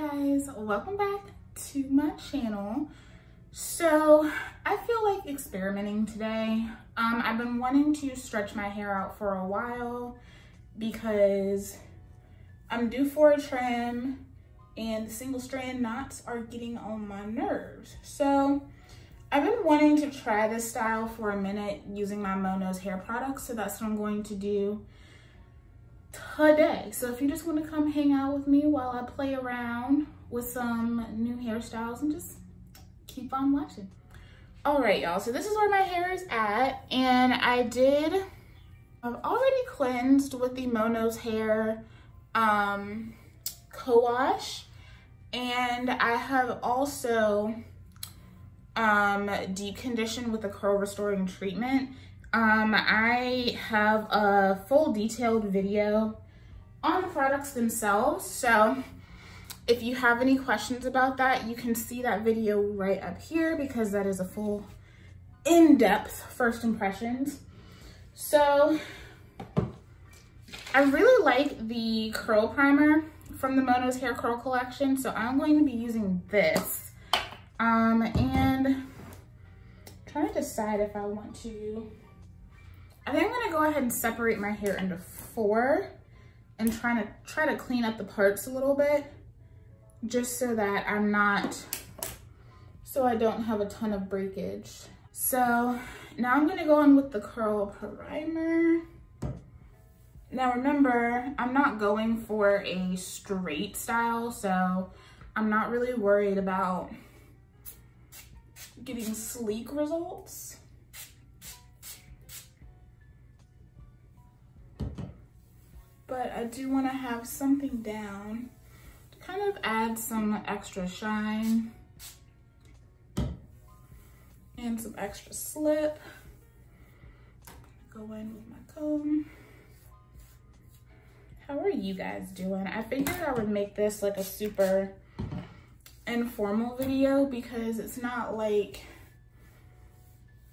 guys, welcome back to my channel. So I feel like experimenting today. I've been wanting to stretch my hair out for a while because I'm due for a trim and the single strand knots are getting on my nerves. So I've been wanting to try this style for a minute using my Mo Knows Hair products. So that's what I'm going to do today. So if you just want to come hang out with me while I play around with some new hairstyles and just keep on watching. All right, y'all, so this is where my hair is at, and I've already cleansed with the Mo Knows Hair co-wash, and I have also deep conditioned with the curl restoring treatment. I have a full detailed video on the products themselves, so if you have any questions about that, you can see that video right up here because that is a full in-depth first impressions. So I really like the curl primer from the Mo Knows Hair Curl Collection, so I'm going to be using this and I'm trying to decide if I want to. I think I'm gonna go ahead and separate my hair into four and try to clean up the parts a little bit, just so that I don't have a ton of breakage. So now I'm gonna go in with the curl primer. Now remember, I'm not going for a straight style, so I'm not really worried about getting sleek results. But I do want to have something down to kind of add some extra shine and some extra slip. Go in with my comb. How are you guys doing? I figured I would make this like a super informal video because it's not like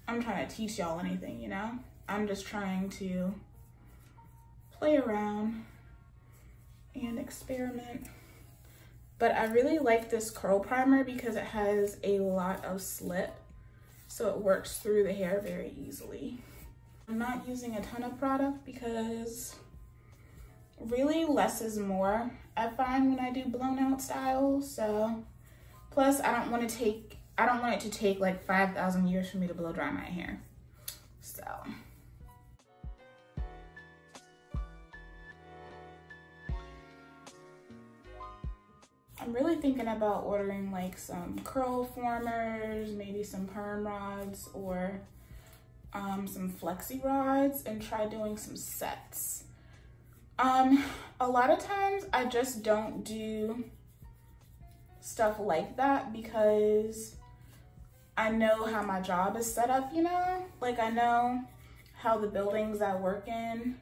I'm trying to teach y'all anything, you know? I'm just trying to play around and experiment. But I really like this curl primer because it has a lot of slip, so it works through the hair very easily. I'm not using a ton of product because really less is more, I find, when I do blown out styles. So plus I don't want it to take like 5,000 years for me to blow dry my hair. So I'm really thinking about ordering like some curl formers, maybe some perm rods, or some flexi rods, and try doing some sets. A lot of times I just don't do stuff like that because I know how my job is set up, you know? Like, I know how the buildings I work in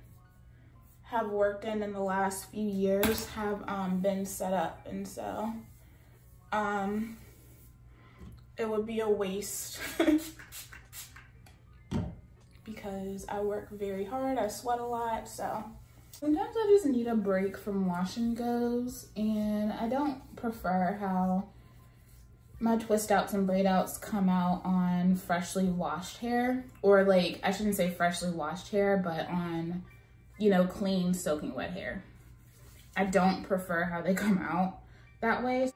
have worked in the last few years have been set up, and so it would be a waste because I work very hard, I sweat a lot, so sometimes I just need a break from wash and goes, and I don't prefer how my twist outs and braid outs come out on freshly washed hair, or like, I shouldn't say freshly washed hair, but on, you know, clean, soaking wet hair. I don't prefer how they come out that way.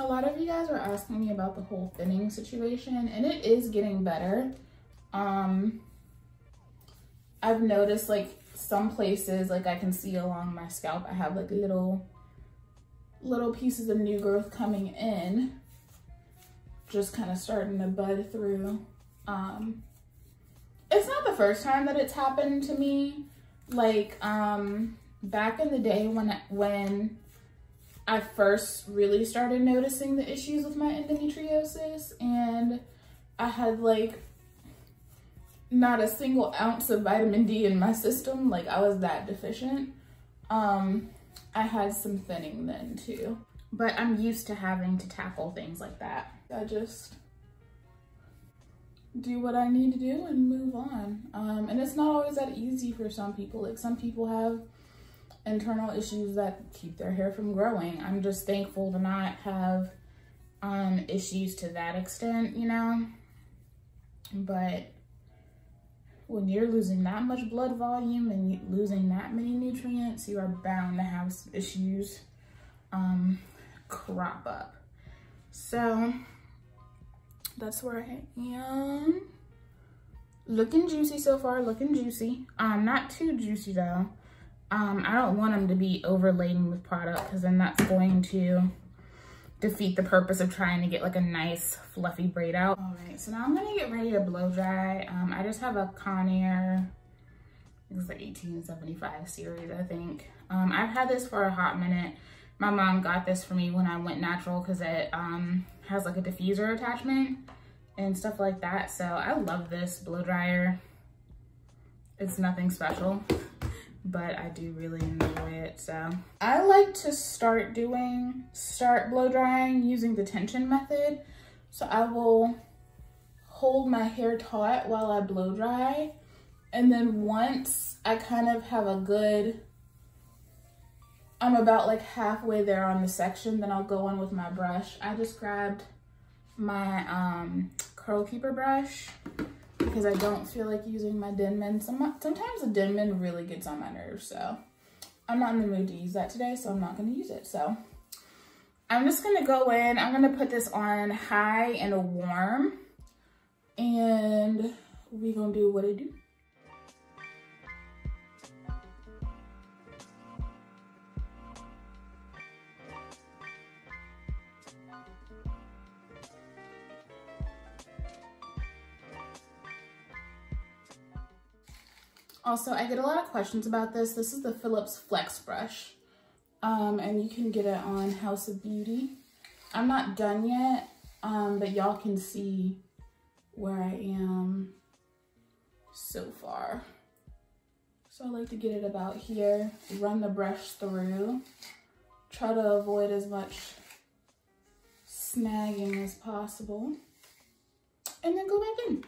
A lot of you guys were asking me about the whole thinning situation, and it is getting better. I've noticed like some places, like I can see along my scalp, I have like little pieces of new growth coming in, just kind of starting to bud through. It's not the first time that it's happened to me. Like, back in the day when I first really started noticing the issues with my endometriosis, and I had like not a single ounce of vitamin D in my system, like I was that deficient. I had some thinning then too, but I'm used to having to tackle things like that. I just do what I need to do and move on. And it's not always that easy for some people. Like, some people have internal issues that keep their hair from growing. I'm just thankful to not have issues to that extent, you know? But when you're losing that much blood volume and you're losing that many nutrients, you are bound to have some issues crop up. So that's where I am. Looking juicy so far, looking juicy. Not too juicy though. I don't want them to be overladen with product because then that's going to defeat the purpose of trying to get like a nice fluffy braid out. All right, so now I'm gonna get ready to blow dry. I just have a Conair, it's like 1875 series, I think. I've had this for a hot minute. My mom got this for me when I went natural because it has like a diffuser attachment and stuff like that. So I love this blow dryer. It's nothing special, but I do really enjoy it. So I like to start blow drying using the tension method. So I will hold my hair taut while I blow dry. And then once I kind of have a good, I'm about like halfway there on the section, then I'll go in with my brush. I just grabbed my Curl Keeper brush because I don't feel like using my Denman. Sometimes the Denman really gets on my nerves, so I'm not in the mood to use that today, so I'm not gonna use it. So I'm just gonna go in, I'm gonna put this on high and a warm, and we're gonna do what I do. Also, I get a lot of questions about this. This is the Philips Flex brush, and you can get it on House of Beauty. I'm not done yet, but y'all can see where I am so far. So I like to get it about here, run the brush through, try to avoid as much snagging as possible, and then go back in.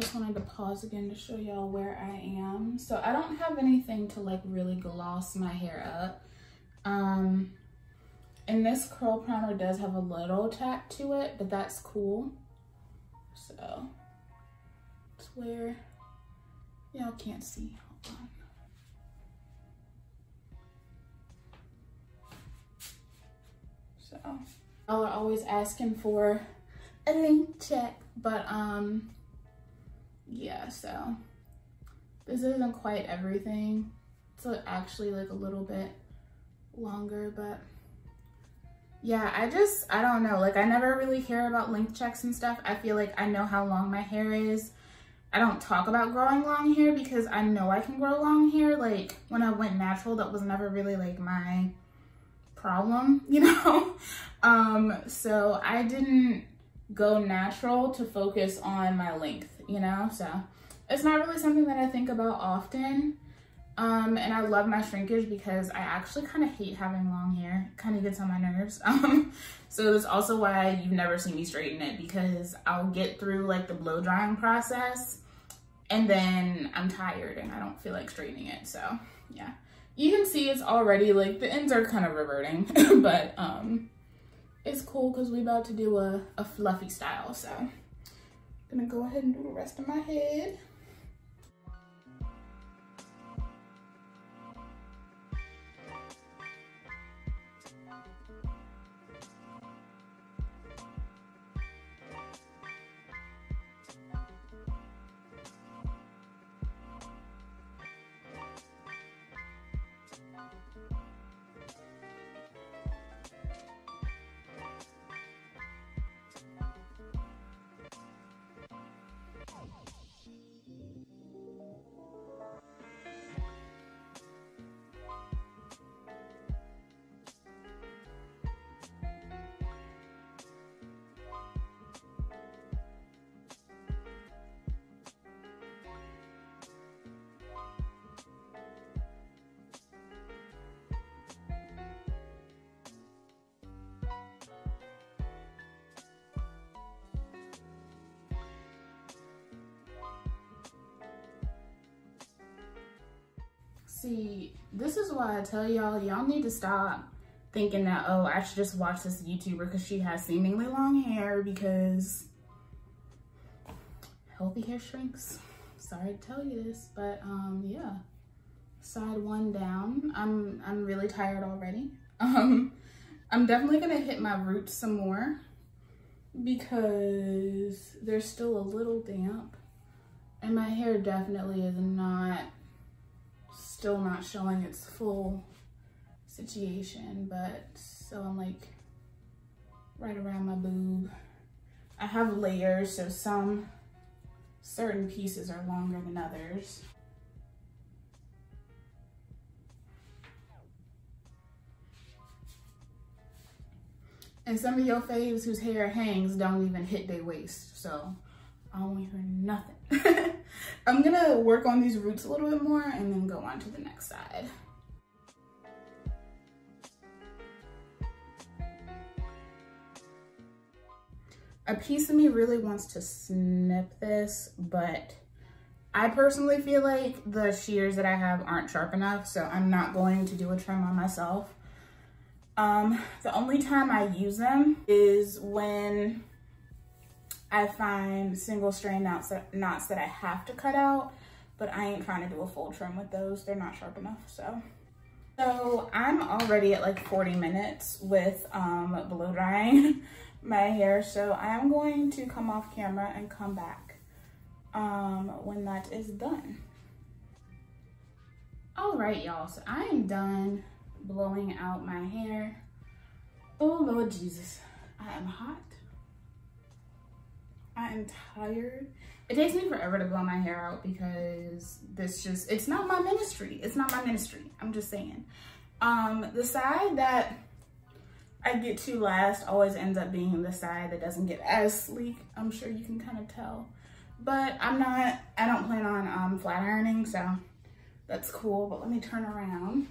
Just wanted to pause again to show y'all where I am. So I don't have anything to like really gloss my hair up. And this curl primer does have a little tack to it, but that's cool. So it's where y'all can't see. Hold on. So y'all are always asking for a link check, but yeah, so this isn't quite everything. It's actually like a little bit longer, but yeah, I don't know. Like I never really care about length checks and stuff. I feel like I know how long my hair is. I don't talk about growing long hair because I know I can grow long hair. Like when I went natural, that was never really like my problem, you know? So I didn't go natural to focus on my length, you know? So it's not really something that I think about often. And I love my shrinkage because I actually kind of hate having long hair. It kind of gets on my nerves. So that's also why you've never seen me straighten it, because I'll get through like the blow drying process and then I'm tired and I don't feel like straightening it. So yeah, you can see it's already like the ends are kind of reverting, but it's cool because we about to do a fluffy style. So I'm gonna go ahead and do the rest of my head. See, this is why I tell y'all, y'all need to stop thinking that, oh, I should just watch this YouTuber because she has seemingly long hair, because healthy hair shrinks. Sorry to tell you this, but yeah. Side one down. I'm really tired already. I'm definitely gonna hit my roots some more because they're still a little damp, and my hair definitely is still not showing its full situation, but so I'm like right around my boob. I have layers, so some certain pieces are longer than others. And some of your faves whose hair hangs don't even hit their waist, so I won't hear nothing. I'm gonna work on these roots a little bit more and then go on to the next side. A piece of me really wants to snip this, but I personally feel like the shears that I have aren't sharp enough, so I'm not going to do a trim on myself. The only time I use them is when I find single strand knots that I have to cut out, but I ain't trying to do a full trim with those. They're not sharp enough, so. So I'm already at like 40 minutes with blow drying my hair, so I'm going to come off camera and come back when that is done. All right, y'all, so I am done blowing out my hair. Oh Lord Jesus, I am hot. I am tired. It takes me forever to blow my hair out because this just, it's not my ministry. It's not my ministry, I'm just saying. The side that I get to last always ends up being the side that doesn't get as sleek. I'm sure you can kind of tell, but I don't plan on flat ironing, so that's cool. But let me turn around.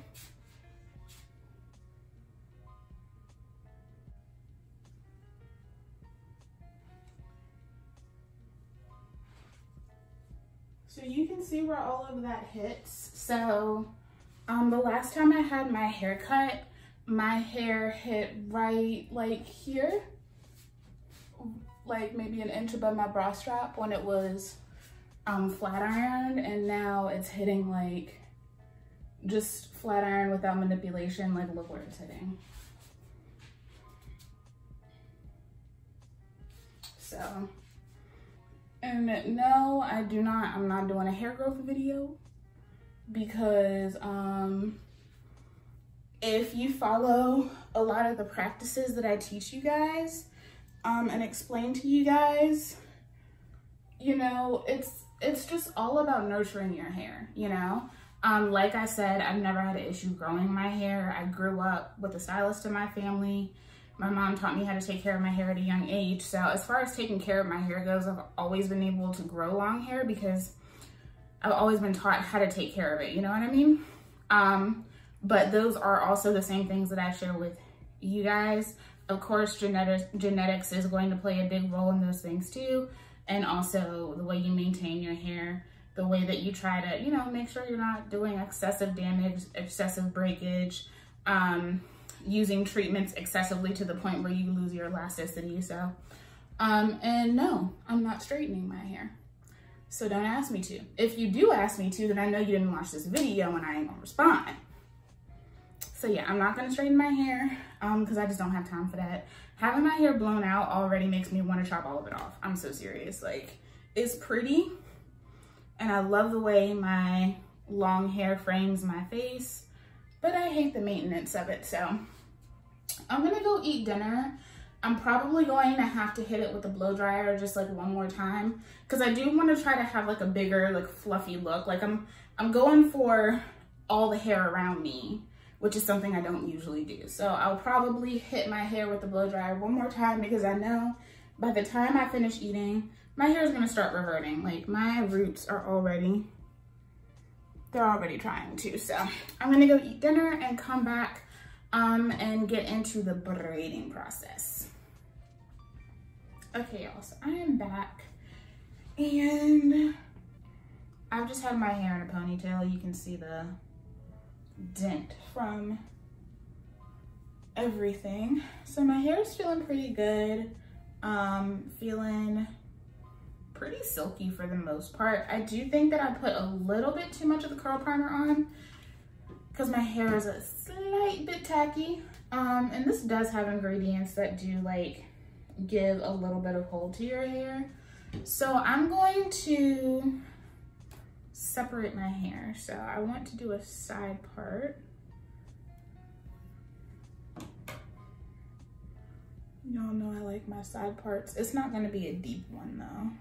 So you can see where all of that hits. So the last time I had my hair cut, my hair hit right like here, like maybe an inch above my bra strap when it was flat ironed, and now it's hitting like just flat iron without manipulation. Like look where it's hitting. So. And no, I do not, I'm not doing a hair growth video because if you follow a lot of the practices that I teach you guys and explain to you guys, you know, it's just all about nurturing your hair, you know? Like I said, I've never had an issue growing my hair. I grew up with a stylist in my family. My mom taught me how to take care of my hair at a young age. So as far as taking care of my hair goes, I've always been able to grow long hair because I've always been taught how to take care of it. You know what I mean? But those are also the same things that I share with you guys. Of course, genetics is going to play a big role in those things too. And also the way you maintain your hair, the way that you try to, you know, make sure you're not doing excessive damage, excessive breakage, using treatments excessively to the point where you lose your elasticity. So, and no, I'm not straightening my hair. So don't ask me to. If you do ask me to, then I know you didn't watch this video and I ain't gonna respond. So yeah, I'm not gonna straighten my hair because I just don't have time for that. Having my hair blown out already makes me wanna chop all of it off. I'm so serious. Like, it's pretty and I love the way my long hair frames my face, but I hate the maintenance of it. So I'm gonna go eat dinner. I'm probably going to have to hit it with a blow dryer just like one more time because I do want to try to have like a bigger, like fluffy look. Like I'm going for all the hair around me, which is something I don't usually do. So I'll probably hit my hair with the blow dryer one more time because I know by the time I finish eating, my hair is gonna start reverting. Like my roots are already, they're already trying to. So I'm gonna go eat dinner and come back and get into the braiding process. Okay, y'all, so I am back and I've just had my hair in a ponytail. You can see the dent from everything. So my hair is feeling pretty good. Feeling pretty silky for the most part. I do think that I put a little bit too much of the curl primer on because my hair is a slight bit tacky. And this does have ingredients that do like give a little bit of hold to your hair. So I'm going to separate my hair. So I want to do a side part. Y'all know I like my side parts. It's not gonna be a deep one though.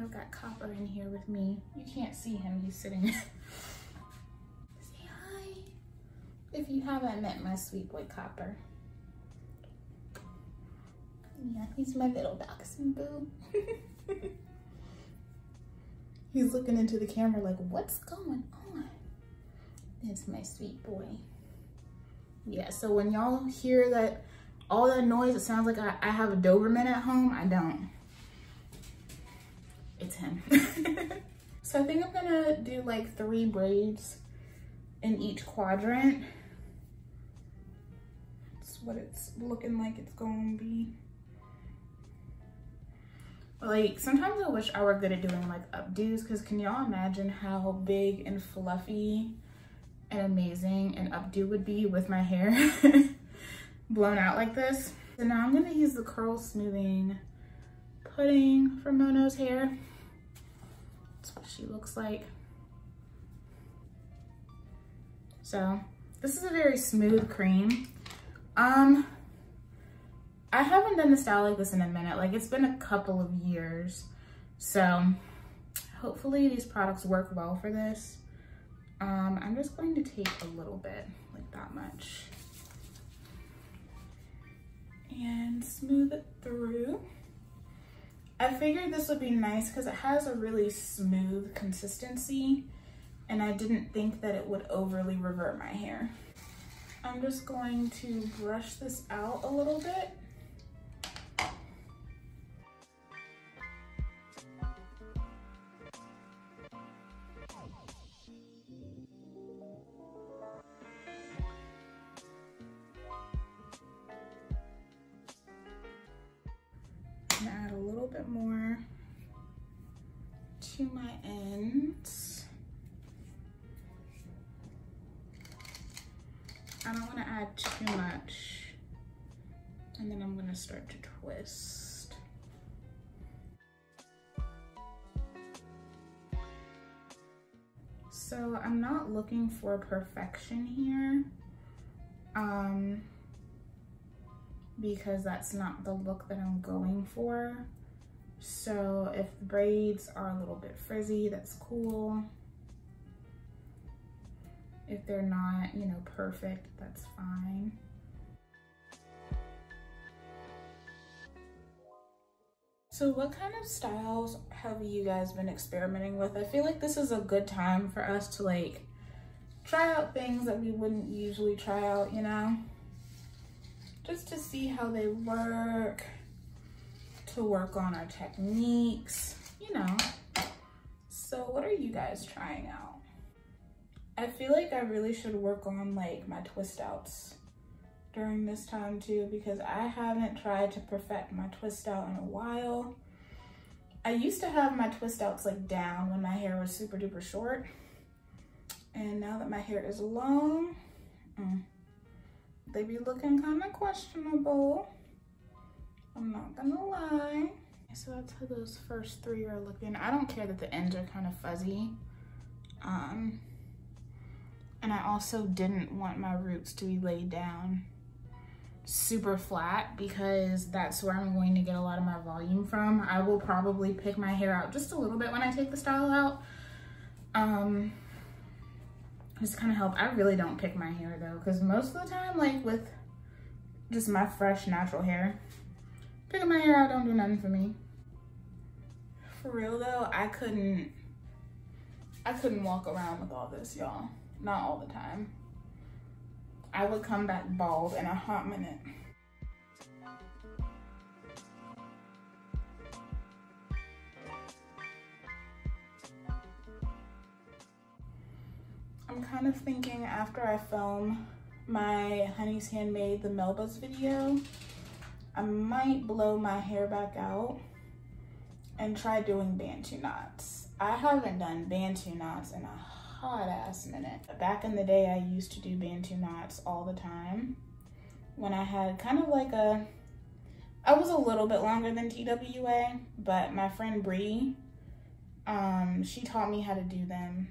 I've got Copper in here with me. You can't see him, he's sitting. Say hi. If you haven't met my sweet boy Copper. Yeah, he's my little dachshund boo. He's looking into the camera like, what's going on? That's my sweet boy. Yeah, so when y'all hear that, all that noise, it sounds like I have a Doberman at home. I don't. It's him. So I think I'm gonna do like 3 braids in each quadrant. That's what it's looking like it's gonna be. Like sometimes I wish I were good at doing like updos, because can y'all imagine how big and fluffy and amazing an updo would be with my hair blown out like this? So now I'm gonna use the curl smoothing pudding from Mo Knows Hair. That's what she looks like. So this is a very smooth cream. I haven't done a style like this in a minute. Like it's been a couple of years. So hopefully these products work well for this. I'm just going to take a little bit, like that much, and smooth it through. I figured this would be nice because it has a really smooth consistency and I didn't think that it would overly revert my hair. I'm just going to brush this out a little bit. Bit more to my ends. I don't want to add too much, and then I'm going to start to twist. So I'm not looking for perfection here, because that's not the look that I'm going for. So if the braids are a little bit frizzy, that's cool. If they're not, you know, perfect, that's fine. So what kind of styles have you guys been experimenting with? I feel like this is a good time for us to like try out things that we wouldn't usually try out, you know? Just to see how they work. To work on our techniques, you know. So what are you guys trying out? I feel like I really should work on like my twist outs during this time too, because I haven't tried to perfect my twist out in a while. I used to have my twist outs like down when my hair was super duper short, and now that my hair is long, they be looking kind of questionable. I'm not gonna lie. So that's how those first 3 are looking. I don't care that the ends are kind of fuzzy. And I also didn't want my roots to be laid down super flat because that's where I'm going to get a lot of my volume from. I will probably pick my hair out just a little bit when I take the style out. Just kind of help. I really don't pick my hair though, because most of the time, like with just my fresh natural hair, picking my hair out don't do nothing for me. For real though, I couldn't I couldn't walk around with all this, y'all. Not all the time. I would come back bald in a hot minute. I'm kind of thinking after I film my Honey's Handmade, the Melba's video, I might blow my hair back out and try doing Bantu knots. I haven't done Bantu knots in a hot ass minute. Back in the day, I used to do Bantu knots all the time when I had kind of like a, I was a little bit longer than TWA, but my friend Brie, she taught me how to do them.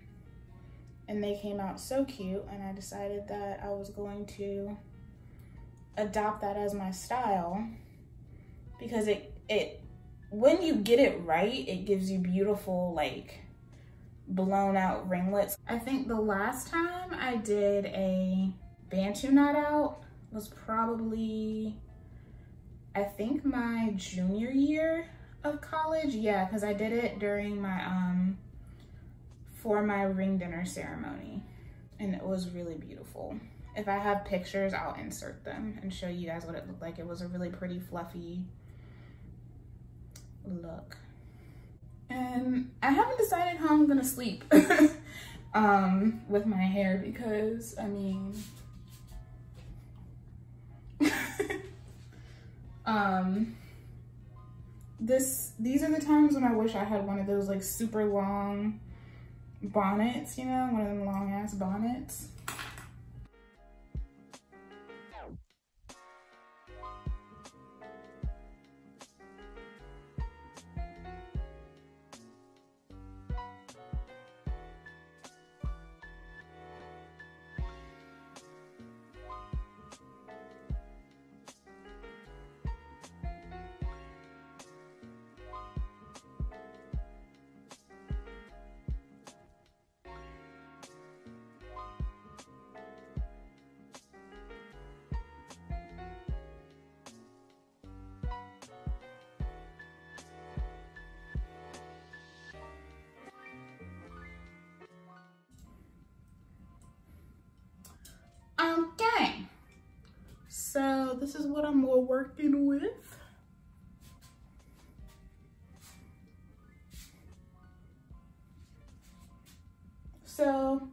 And they came out so cute, and I decided that I was going to adopt that as my style, because it when you get it right, it gives you beautiful, like, blown out ringlets. I think the last time I did a Bantu knot out was probably, I think, my junior year of college. Yeah, because I did it during my for my ring dinner ceremony, and it was really beautiful. If I have pictures, I'll insert them and show you guys what it looked like. It was a really pretty fluffy look. And I haven't decided how I'm gonna sleep with my hair, because I mean, these are the times when I wish I had one of those like super long bonnets, you know, one of them long ass bonnets. Okay, so this is what I'm working with. So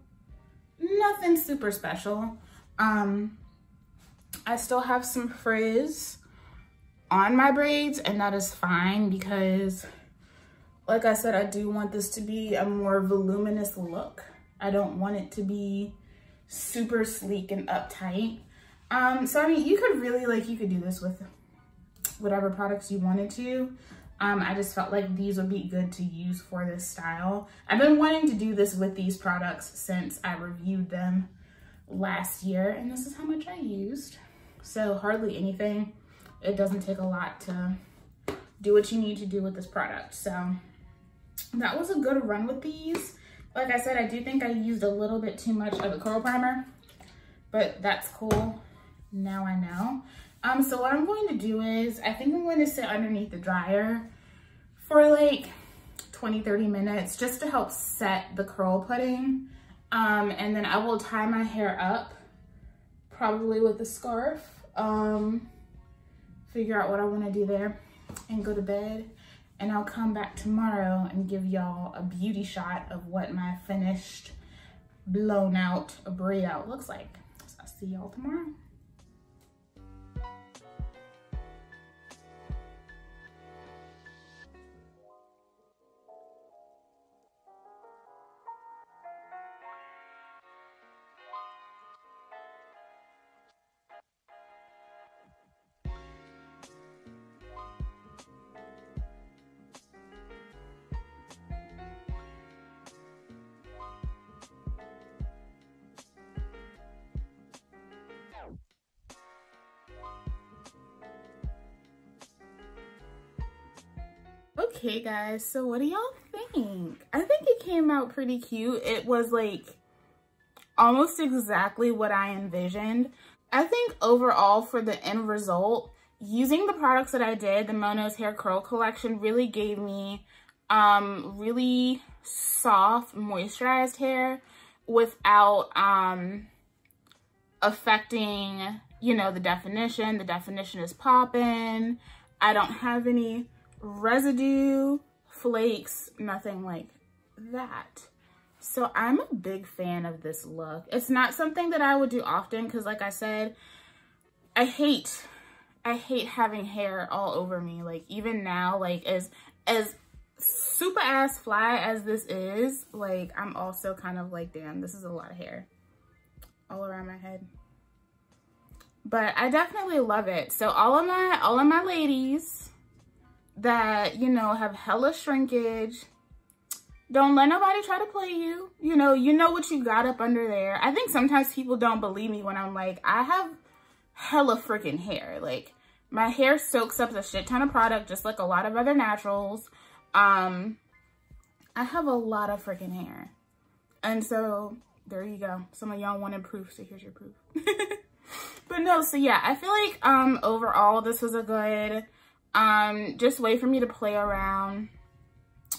nothing super special. I still have some frizz on my braids, and that is fine, because like I said, I do want this to be a more voluminous look. I don't want it to be super sleek and uptight. So I mean, you could really like, you could do this with whatever products you wanted to. I just felt like these would be good to use for this style. I've been wanting to do this with these products since I reviewed them last year, and this is how much I used. So hardly anything. It doesn't take a lot to do what you need to do with this product. So that was a good run with these. Like I said, I do think I used a little bit too much of a curl primer, but that's cool. Now I know. So what I'm going to do is, I think I'm going to sit underneath the dryer for like 20-30 minutes just to help set the curl pudding. And then I will tie my hair up, probably with a scarf, figure out what I want to do there, and go to bed. And I'll come back tomorrow and give y'all a beauty shot of what my finished blown out braid out looks like. So I'll see y'all tomorrow. Okay guys, so what do y'all think? I think it came out pretty cute. It was like almost exactly what I envisioned. I think overall for the end result, using the products that I did, the Mo Knows Hair Curl Collection really gave me really soft moisturized hair without affecting, you know, the definition. The definition is popping. I don't have any residue, flakes, nothing like that. So I'm a big fan of this look. It's not something that I would do often because, like I said, I hate having hair all over me. Like, even now, like as super ass fly as this is, like, I'm also kind of like, damn, this is a lot of hair all around my head. But I definitely love it. So all of my ladies that, you know, have hella shrinkage, don't let nobody try to play you. You know what you got up under there. I think sometimes people don't believe me when I'm like, I have hella freaking hair. Like, my hair soaks up a shit ton of product, just like a lot of other naturals. I have a lot of freaking hair. And so there you go. Some of y'all wanted proof, so here's your proof. But no, so yeah, I feel like overall this was a good just way for me to play around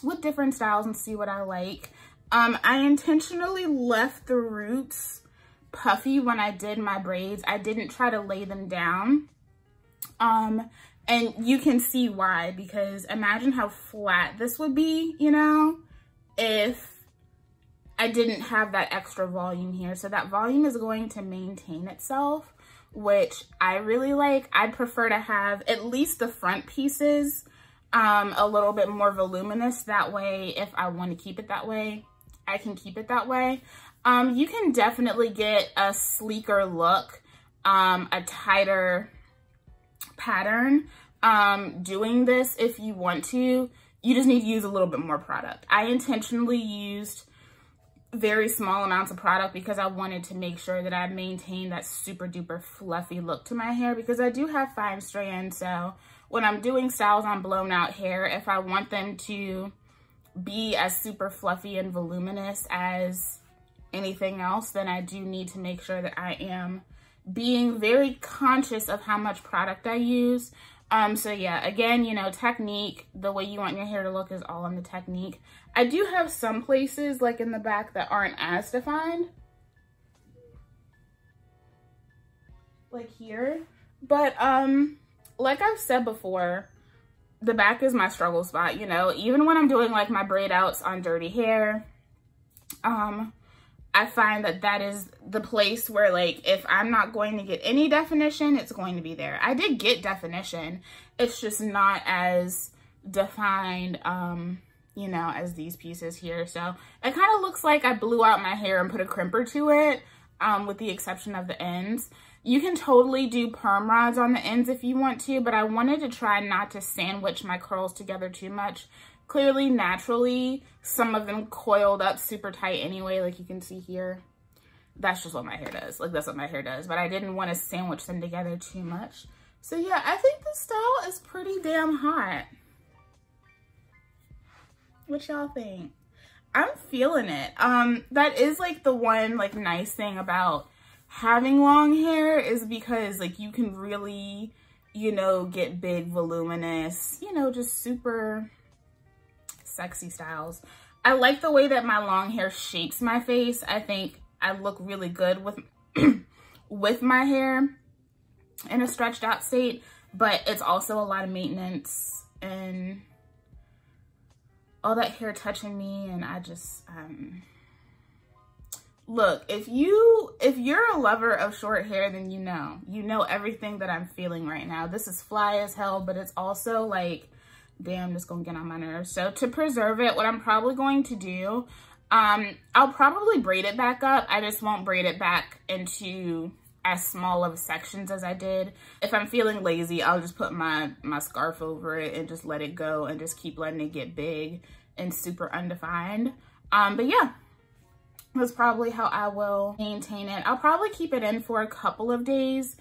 with different styles and see what I like. I intentionally left the roots puffy when I did my braids. I didn't try to lay them down. And you can see why, because imagine how flat this would be, you know, if I didn't have that extra volume here. So that volume is going to maintain itself, which I really like. I prefer to have at least the front pieces a little bit more voluminous. That way, if I want to keep it that way, I can keep it that way. You can definitely get a sleeker look, a tighter pattern doing this if you want to. You just need to use a little bit more product. I intentionally used very small amounts of product because I wanted to make sure that I maintained that super duper fluffy look to my hair, because I do have 5 strands. So when I'm doing styles on blown out hair, if I want them to be as super fluffy and voluminous as anything else, then I do need to make sure that I am being very conscious of how much product I use. So yeah, again, you know, technique, the way you want your hair to look is all in the technique. I do have some places like in the back that aren't as defined, like here, but like I've said before, the back is my struggle spot. You know, even when I'm doing like my braid outs on dirty hair, I find that that is the place where, like, if I'm not going to get any definition, it's going to be there. I did get definition. It's just not as defined, you know, as these pieces here. So it kind of looks like I blew out my hair and put a crimper to it, with the exception of the ends. You can totally do perm rods on the ends if you want to, but I wanted to try not to sandwich my curls together too much. Clearly, naturally, some of them coiled up super tight anyway, like you can see here. That's just what my hair does. Like, that's what my hair does. But I didn't want to sandwich them together too much. So yeah, I think this style is pretty damn hot. What y'all think? I'm feeling it. That is like the one like nice thing about having long hair, is because like you can really, you know, get big, voluminous, you know, just super sexy styles. I like the way that my long hair shapes my face. I think I look really good with with my hair in a stretched out state, but it's also a lot of maintenance and all that hair touching me. And I just look, if you're a lover of short hair, then you know everything that I'm feeling right now. This is fly as hell, but it's also like, damn, this gonna get on my nerves. So to preserve it, what I'm probably going to do, I'll probably braid it back up. I just won't braid it back into as small of sections as I did. If I'm feeling lazy, I'll just put my scarf over it and just let it go and just keep letting it get big and super undefined. But yeah, that's probably how I will maintain it. I'll probably keep it in for a couple of days,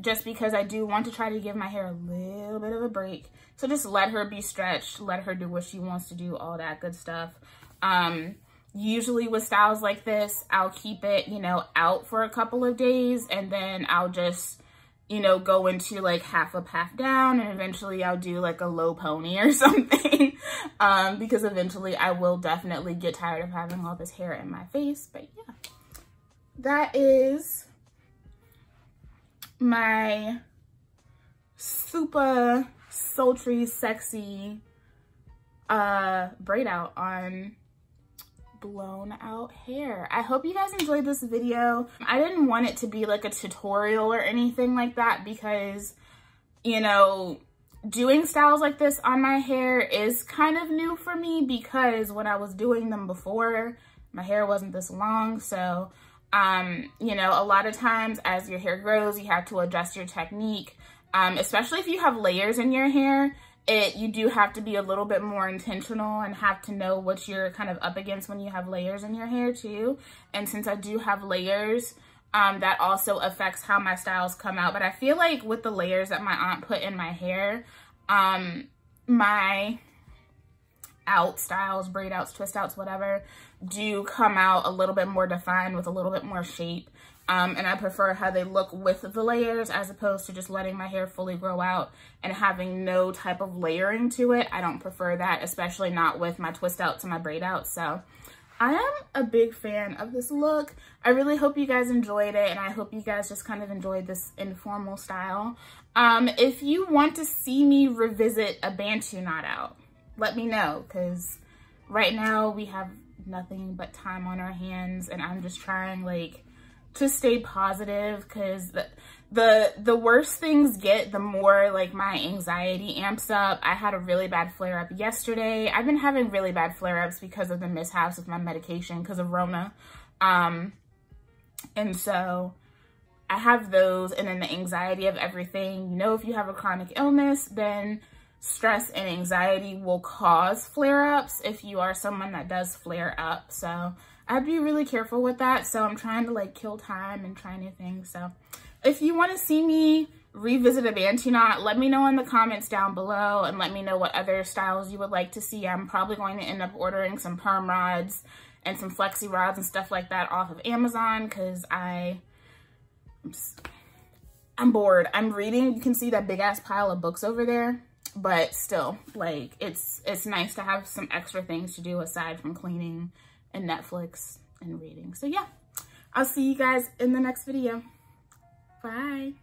just because I do want to try to give my hair a little bit of a break. So just let her be stretched, let her do what she wants to do, all that good stuff. Usually with styles like this, I'll keep it, you know, out for a couple of days, and then I'll just, you know, go into like half up, half down, and eventually I'll do like a low pony or something because eventually I will definitely get tired of having all this hair in my face. But yeah, that is my super sultry, sexy braid out on blown out hair. I hope you guys enjoyed this video. I didn't want it to be like a tutorial or anything like that because, you know, doing styles like this on my hair is kind of new for me because when I was doing them before, my hair wasn't this long. So, you know, a lot of times as your hair grows, you have to adjust your technique, especially if you have layers in your hair. You do have to be a little bit more intentional and have to know what you're kind of up against when you have layers in your hair too. And since I do have layers, that also affects how my styles come out. But I feel like with the layers that my aunt put in my hair, my out styles, braid outs, twist outs, whatever, do come out a little bit more defined with a little bit more shape. And I prefer how they look with the layers as opposed to just letting my hair fully grow out and having no type of layering to it. I don't prefer that, especially not with my twist outs and my braid outs. So I am a big fan of this look. I really hope you guys enjoyed it, and I hope you guys just kind of enjoyed this informal style. If you want to see me revisit a Bantu knot out, let me know, because right now we have nothing but time on our hands, and I'm just trying like to stay positive, because the worse things get, the more like my anxiety amps up. I had a really bad flare up yesterday. I've been having really bad flare ups because of the mishaps with my medication because of Rona. And so I have those, and then the anxiety of everything. You know, if you have a chronic illness, then stress and anxiety will cause flare ups if you are someone that does flare up. So I'd be really careful with that. So I'm trying to like kill time and try new things. So if you want to see me revisit a Bantu knot, let me know in the comments down below, and let me know what other styles you would like to see. I'm probably going to end up ordering some perm rods and some flexi rods and stuff like that off of Amazon, because I'm bored. I'm reading. You can see that big ass pile of books over there. But still, like, it's nice to have some extra things to do aside from cleaning and Netflix and reading. So yeah, I'll see you guys in the next video. Bye.